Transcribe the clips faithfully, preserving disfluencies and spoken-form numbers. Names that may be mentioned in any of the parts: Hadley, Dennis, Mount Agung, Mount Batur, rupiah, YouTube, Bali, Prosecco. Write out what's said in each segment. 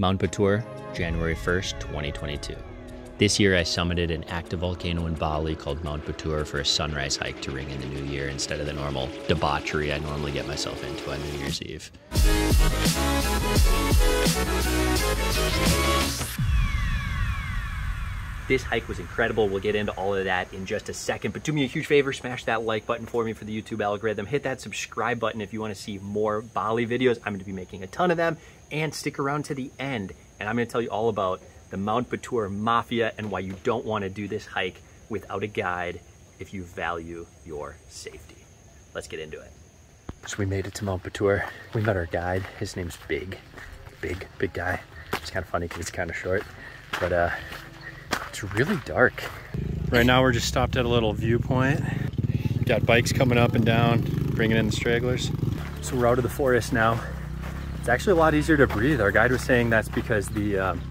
Mount Batur, January first, twenty twenty-two. This year I summited an active volcano in Bali called Mount Batur for a sunrise hike to ring in the new year instead of the normal debauchery I normally get myself into on New Year's Eve. This hike was incredible. We'll get into all of that in just a second, but do me a huge favor, smash that like button for me for the YouTube algorithm. Hit that subscribe button if you want to see more Bali videos. I'm going to be making a ton of them, and stick around to the end, and I'm going to tell you all about the Mount Batur Mafia and why you don't want to do this hike without a guide if you value your safety. Let's get into it. So we made it to Mount Batur. We met our guide. His name's Big. Big, big guy. It's kind of funny because it's kind of short, but uh, it's really dark. Right now we're just stopped at a little viewpoint. Got bikes coming up and down, bringing in the stragglers. So we're out of the forest now. It's actually a lot easier to breathe. Our guide was saying that's because the um,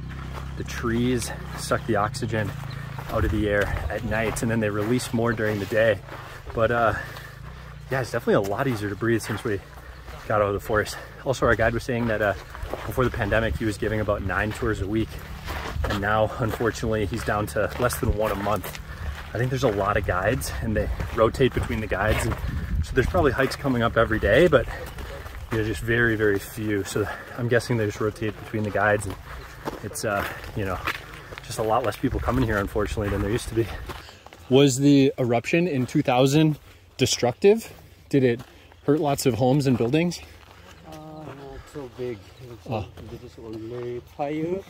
the trees suck the oxygen out of the air at night, and then they release more during the day. But uh, yeah, it's definitely a lot easier to breathe since we got out of the forest. Also, our guide was saying that uh, before the pandemic, he was giving about nine tours a week. And now, unfortunately, he's down to less than one a month. I think there's a lot of guides, and they rotate between the guides. And so there's probably hikes coming up every day, but there's just very, very few. So I'm guessing they just rotate between the guides, and it's, uh, you know, just a lot less people coming here, unfortunately, than there used to be. Was the eruption in two thousand destructive? Did it hurt lots of homes and buildings? Uh, not so big. Oh. This is only fire.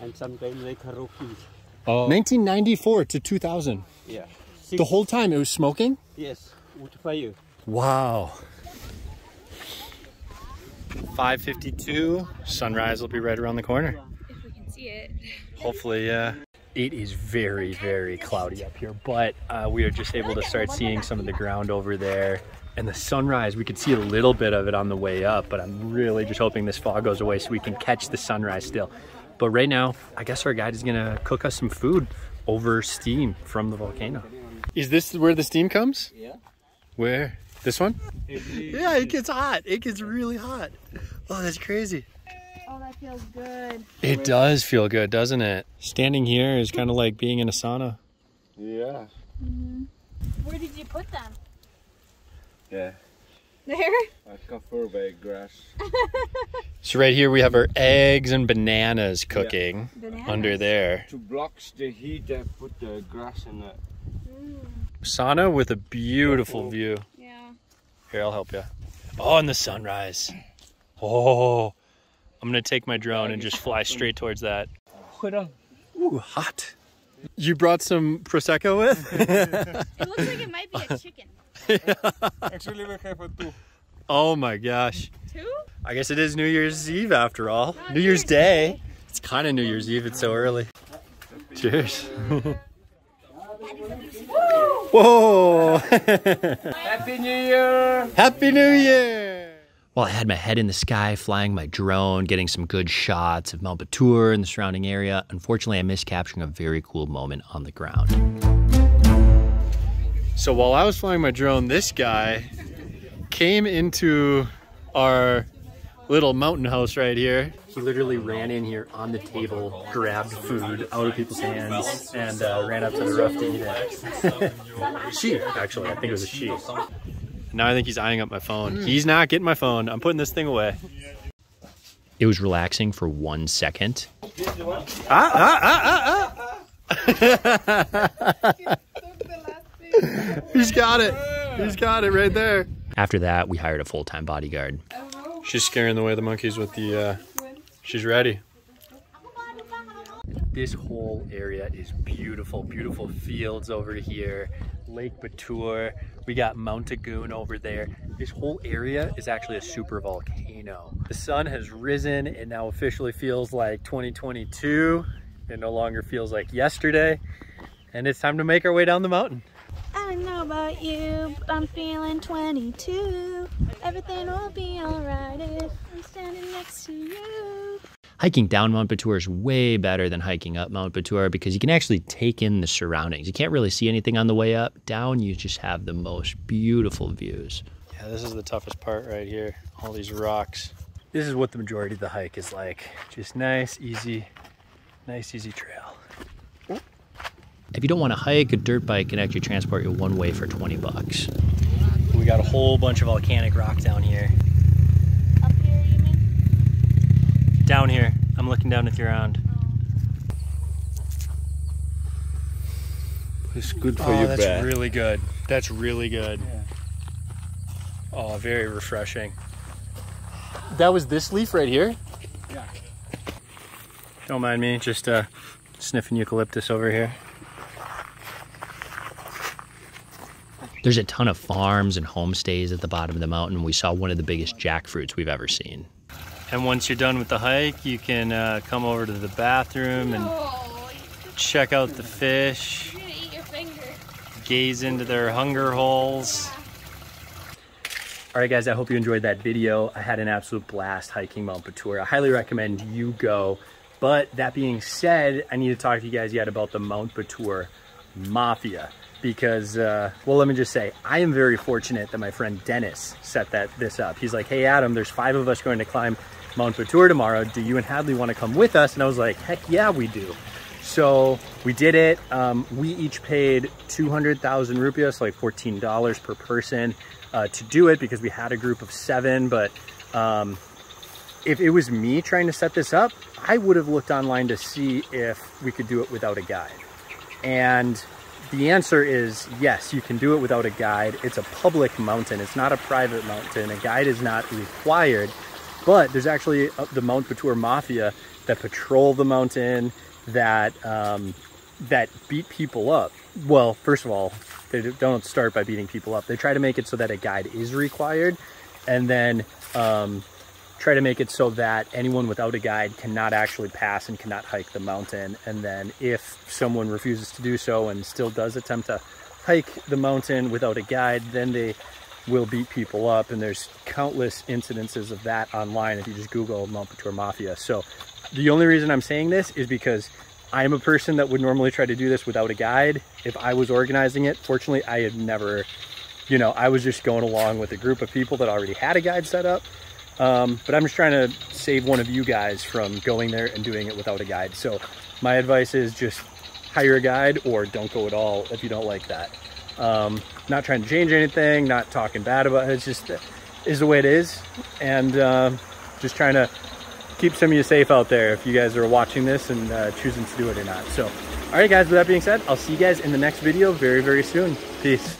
And sometimes like karaoke. Oh. nineteen ninety-four to two thousand. Yeah. Six. The whole time it was smoking? Yes, with fire. Wow. five fifty-two, sunrise will be right around the corner. If we can see it. Hopefully, yeah. Uh, it is very, very cloudy up here, but uh, we are just able to start seeing some of the ground over there. And the sunrise, we could see a little bit of it on the way up, but I'm really just hoping this fog goes away so we can catch the sunrise still. But right now, I guess our guide is gonna cook us some food over steam from the volcano. Is this where the steam comes? Yeah. Where? This one? Yeah, it gets hot. It gets really hot. Oh, that's crazy. Oh, that feels good. It does feel good, doesn't it? Standing here is kind of like being in a sauna. Yeah. Mm-hmm. Where did you put them? Yeah. There? I cover by grass. So right here we have our eggs and bananas cooking. Yeah. Bananas. Under there. To block the heat, I put the grass in that. Mm. Sauna with a beautiful oh, oh. view. Yeah. Here, I'll help you. Oh, and the sunrise. Oh, I'm going to take my drone and just fly straight towards that. Ooh, hot. You brought some Prosecco with? It looks like it might be a chicken. Actually, we have two. Oh my gosh. Two? I guess it is New Year's Eve after all. No, New Year's Day. Day. It's kind of New Year's Eve. It's so early. Cheers. Whoa. Happy New Year. Happy New Year. Well, I had my head in the sky, flying my drone, getting some good shots of Mount Batur and the surrounding area. Unfortunately, I missed capturing a very cool moment on the ground. So while I was flying my drone, this guy came into our little mountain house right here. He literally ran in here on the table, grabbed food out of people's hands, and uh, ran up to the roof to eat it. She, actually, I think it was a she. Now I think he's eyeing up my phone. He's not getting my phone. I'm putting this thing away. It was relaxing for one second. Ah, ah, ah, ah, ah. He's got it. He's got it right there. After that, we hired a full-time bodyguard. She's scaring away the monkeys with the, uh, she's ready. This whole area is beautiful, beautiful fields over here. Lake Batur, we got Mount Agung over there. This whole area is actually a super volcano. The sun has risen. It now officially feels like twenty twenty-two. It no longer feels like yesterday. And it's time to make our way down the mountain. I don't know about you, but I'm feeling twenty-two. Everything will be alright if I'm standing next to you. Hiking down Mount Batur is way better than hiking up Mount Batur because you can actually take in the surroundings. You can't really see anything on the way up. Down, you just have the most beautiful views. Yeah, this is the toughest part right here. All these rocks. this is what the majority of the hike is like. Just nice, easy, nice, easy trail. If you don't want to hike, a dirt bike can actually transport you one way for twenty bucks. We got a whole bunch of volcanic rock down here. Up here, you mean? Down here. I'm looking down at the ground. It's good for oh, your back. That's really good. That's really good. Yeah. Oh, very refreshing. That was this leaf right here? Yeah. Don't mind me, just uh, sniffing eucalyptus over here. There's a ton of farms and homestays at the bottom of the mountain. We saw one of the biggest jackfruits we've ever seen. And once you're done with the hike, you can uh, come over to the bathroom and check out the fish, you're gonna eat your finger. Gaze into their hunger holes. All right, guys, I hope you enjoyed that video. I had an absolute blast hiking Mount Batur. I highly recommend you go. But that being said, I need to talk to you guys yet about the Mount Batur Mafia. Because, uh, well, let me just say, I am very fortunate that my friend Dennis set that this up. He's like, hey, Adam, there's five of us going to climb Mount Batur tomorrow. Do you and Hadley want to come with us? And I was like, heck yeah, we do. So we did it. Um, we each paid two hundred thousand rupiah, so like fourteen dollars per person uh, to do it because we had a group of seven. But um, if it was me trying to set this up, I would have looked online to see if we could do it without a guide. And the answer is yes, you can do it without a guide. It's a public mountain. It's not a private mountain. A guide is not required, but there's actually the Mount Batur Mafia that patrol the mountain, that um, that beat people up. Well, first of all, they don't start by beating people up. They try to make it so that a guide is required, and then um, try to make it so that anyone without a guide cannot actually pass and cannot hike the mountain. And then if someone refuses to do so and still does attempt to hike the mountain without a guide, then they will beat people up. And there's countless incidences of that online if you just Google Mount Batur Mafia. So the only reason I'm saying this is because I'm a person that would normally try to do this without a guide if I was organizing it. Fortunately, I had never, you know, I was just going along with a group of people that already had a guide set up. Um, but I'm just trying to save one of you guys from going there and doing it without a guide. So my advice is just hire a guide or don't go at all if you don't like that. Um, not trying to change anything, not talking bad about it. It's just, it is the way it is. And um, just trying to keep some of you safe out there if you guys are watching this and uh, choosing to do it or not. So, all right, guys, with that being said, I'll see you guys in the next video very, very soon. Peace.